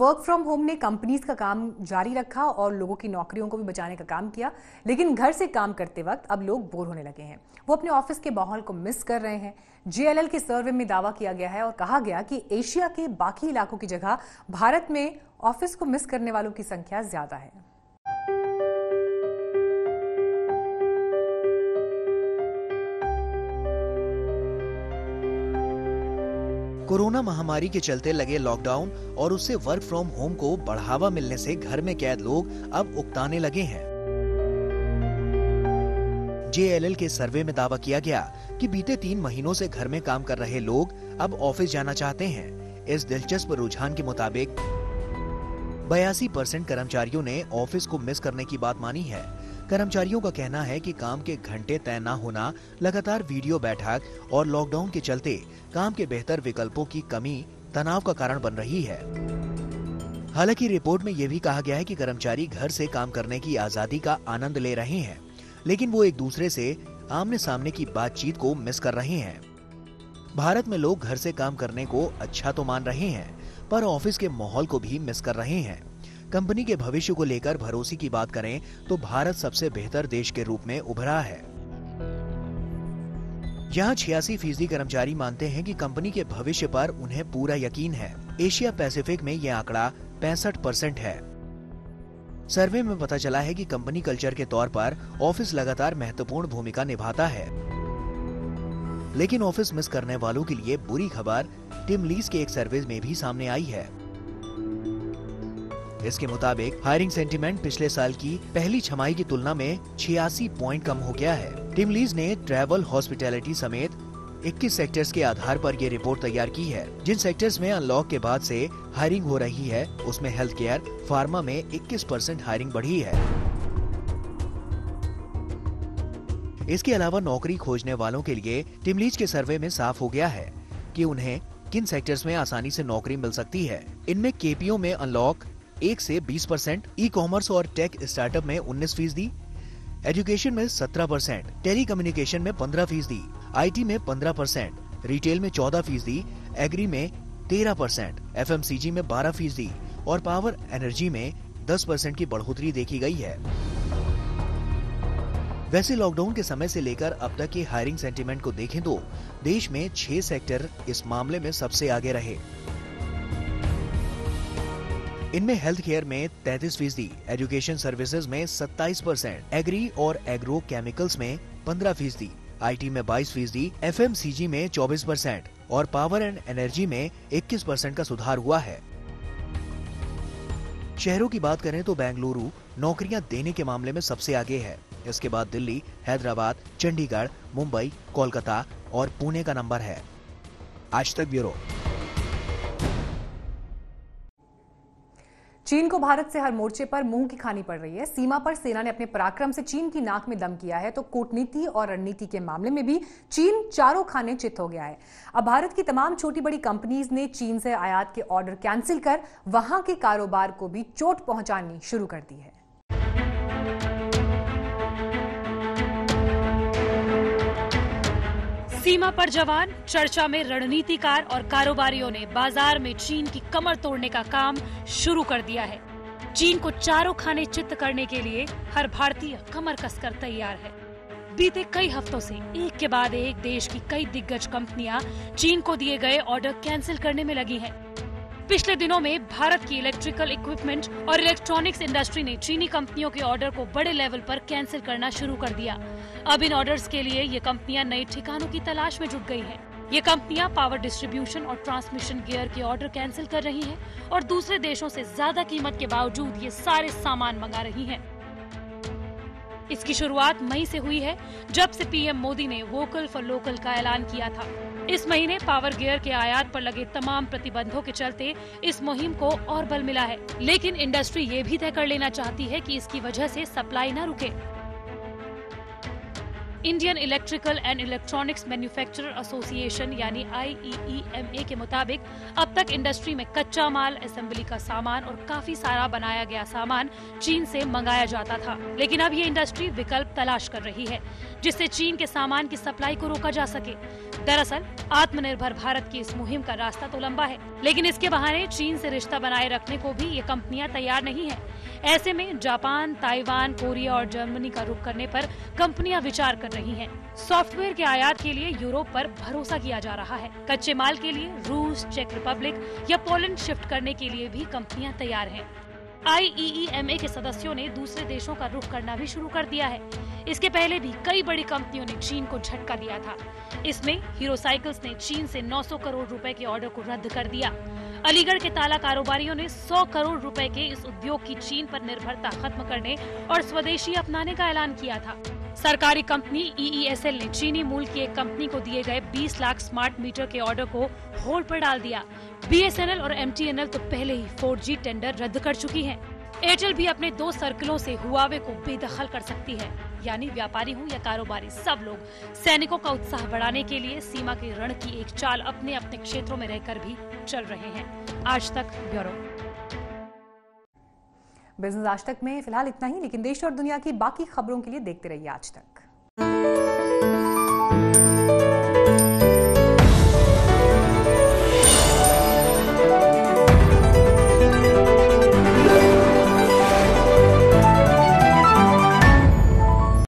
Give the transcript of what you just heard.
Work from home ने companies का काम जारी रखा और लोगों की नौकरियों को भी बचाने का काम किया, लेकिन घर से काम करते वक्त अब लोग बोर होने लगे हैं। वो अपने ऑफिस के माहौल को मिस कर रहे हैं। जेएलएल के सर्वे में दावा किया गया है और कहा गया कि एशिया के बाकी इलाकों की जगह भारत में ऑफिस को मिस करने वालों की संख्या ज्यादा है। कोरोना महामारी के चलते लगे लॉकडाउन और उससे वर्क फ्रॉम होम को बढ़ावा मिलने से घर में कैद लोग अब उकताने लगे हैं। जेएलएल के सर्वे में दावा किया गया कि बीते 3 महीनों से घर में काम कर रहे लोग अब ऑफिस जाना चाहते हैं। इस दिलचस्प रुझान के मुताबिक 82% कर्मचारियों ने ऑफिस को मिस करने की बात मानी है। कर्मचारियों का कहना है कि काम के घंटे तय न होना, लगातार वीडियो बैठक और लॉकडाउन के चलते काम के बेहतर विकल्पों की कमी तनाव का कारण बन रही है। हालांकि रिपोर्ट में यह भी कहा गया है कि कर्मचारी घर से काम करने की आजादी का आनंद ले रहे हैं, लेकिन वो एक दूसरे से आमने सामने की बातचीत को मिस कर रहे हैं। भारत में लोग घर से काम करने को अच्छा तो मान रहे हैं, पर ऑफिस के माहौल को भी मिस कर रहे हैं। कंपनी के भविष्य को लेकर भरोसे की बात करें तो भारत सबसे बेहतर देश के रूप में उभरा है। यहाँ 86% कर्मचारी मानते हैं कि कंपनी के भविष्य पर उन्हें पूरा यकीन है। एशिया पैसिफिक में यह आंकड़ा 65% है। सर्वे में पता चला है कि कंपनी कल्चर के तौर पर ऑफिस लगातार महत्वपूर्ण भूमिका निभाता है, लेकिन ऑफिस मिस करने वालों के लिए बुरी खबर टीमलीज के एक सर्वे में भी सामने आई है। इसके मुताबिक हायरिंग सेंटिमेंट पिछले साल की पहली छमाही की तुलना में 86 पॉइंट कम हो गया है। टीमलीज ने ट्रैवल, हॉस्पिटैलिटी समेत 21 सेक्टर्स के आधार पर ये रिपोर्ट तैयार की है। जिन सेक्टर्स में अनलॉक के बाद से हायरिंग हो रही है, उसमें हेल्थ केयर, फार्मा में 21% हायरिंग बढ़ी है। इसके अलावा नौकरी खोजने वालों के लिए टीमलीज के सर्वे में साफ हो गया है कि उन्हें किन सेक्टर्स में आसानी से नौकरी मिल सकती है। इनमें केपीओ में अनलॉक 1 से 20%, ई-कॉमर्स और टेक स्टार्टअप में 19%, एजुकेशन में 17%, टेलीकम्युनिकेशन में 15%, आईटी में 15%, रिटेल में 14%, एग्री में 13%, एफएमसीजी में 12% और पावर एनर्जी में 10% की बढ़ोतरी देखी गई है। वैसे लॉकडाउन के समय से लेकर अब तक के हायरिंग सेंटिमेंट को देखें तो देश में 6 सेक्टर इस मामले में सबसे आगे रहे। इनमें हेल्थ केयर में 33%, एजुकेशन सर्विसेज में 27%, एग्री और एग्रो केमिकल्स में 15%, आईटी में 22%, एफएमसीजी में 24% और पावर एंड एनर्जी में 21% का सुधार हुआ है। शहरों की बात करें तो बेंगलुरु नौकरियां देने के मामले में सबसे आगे है। इसके बाद दिल्ली, हैदराबाद, चंडीगढ़, मुंबई, कोलकाता और पुणे का नंबर है। आज तक ब्यूरो। चीन को भारत से हर मोर्चे पर मुंह की खानी पड़ रही है। सीमा पर सेना ने अपने पराक्रम से चीन की नाक में दम किया है, तो कूटनीति और रणनीति के मामले में भी चीन चारों खाने चित हो गया है। अब भारत की तमाम छोटी बड़ी कंपनीज ने चीन से आयात के ऑर्डर कैंसिल कर वहां के कारोबार को भी चोट पहुंचानी शुरू कर दी है। सीमा पर जवान, चर्चा में रणनीतिकार और कारोबारियों ने बाजार में चीन की कमर तोड़ने का काम शुरू कर दिया है। चीन को चारों खाने चित्त करने के लिए हर भारतीय कमर कसकर तैयार है। बीते कई हफ्तों से एक के बाद एक देश की कई दिग्गज कंपनियां चीन को दिए गए ऑर्डर कैंसिल करने में लगी हैं। पिछले दिनों में भारत की इलेक्ट्रिकल इक्विपमेंट और इलेक्ट्रॉनिक्स इंडस्ट्री ने चीनी कंपनियों के ऑर्डर को बड़े लेवल पर कैंसिल करना शुरू कर दिया। अब इन ऑर्डर्स के लिए ये कंपनियां नए ठिकानों की तलाश में जुट गई हैं। ये कंपनियां पावर डिस्ट्रीब्यूशन और ट्रांसमिशन गियर के ऑर्डर कैंसिल कर रही हैं और दूसरे देशों से ज्यादा कीमत के बावजूद ये सारे सामान मंगा रही हैं। इसकी शुरुआत मई से हुई है, जब से पीएम मोदी ने वोकल फॉर लोकल का ऐलान किया था। इस महीने पावर गियर के आयात पर लगे तमाम प्रतिबंधों के चलते इस मुहिम को और बल मिला है, लेकिन इंडस्ट्री ये भी तय कर लेना चाहती है कि इसकी वजह से सप्लाई न रुके। Indian electrical and electronics manufacturer association यानी IEEMA के मुताबिक अब तक इंडस्ट्री में कच्चा माल, असेंबली का सामान और काफी सारा बनाया गया सामान चीन से मंगाया जाता था, लेकिन अब ये इंडस्ट्री विकल्प तलाश कर रही है जिससे चीन के सामान की सप्लाई को रोका जा सके। दरअसल आत्मनिर्भर भारत की इस मुहिम का रास्ता तो लंबा है, लेकिन इसके बहाने चीन से रिश्ता बनाए रखने को भी ये कंपनियां तैयार नहीं है। ऐसे में जापान, ताइवान, कोरिया और जर्मनी का रुख करने पर कंपनियां विचार कर रही हैं। सॉफ्टवेयर के आयात के लिए यूरोप पर भरोसा किया जा रहा है। कच्चे माल के लिए रूस, चेक रिपब्लिक या पोलैंड शिफ्ट करने के लिए भी कंपनियां तैयार हैं। IEEMA के सदस्यों ने दूसरे देशों का रुख करना भी शुरू कर दिया है। इसके पहले भी कई बड़ी कंपनियों ने चीन को झटका दिया था। इसमें हीरो साइकिल्स ने चीन से 900 करोड़ रुपए के ऑर्डर को रद्द कर दिया। अलीगढ़ के ताला कारोबारियों ने 100 करोड़ रुपए के इस उद्योग की चीन पर निर्भरता खत्म करने और स्वदेशी अपनाने का ऐलान किया था। सरकारी कंपनी EESL ने चीनी मूल की एक कंपनी को दिए गए 20 लाख स्मार्ट मीटर के ऑर्डर को होल्ड पर डाल दिया। BSNL और MTNL तो पहले ही 4G टेंडर रद्द कर चुकी हैं। एयरटेल भी अपने 2 सर्किलों से हुआवे को बेदखल कर सकती है। यानी व्यापारी हो या कारोबारी, सब लोग सैनिकों का उत्साह बढ़ाने के लिए सीमा के रण की एक चाल अपने अपने क्षेत्रों में रहकर भी चल रहे हैं। आज तक ब्यूरो। बिजनेस आज तक में फिलहाल इतना ही, लेकिन देश और दुनिया की बाकी खबरों के लिए देखते रहिए आज तक।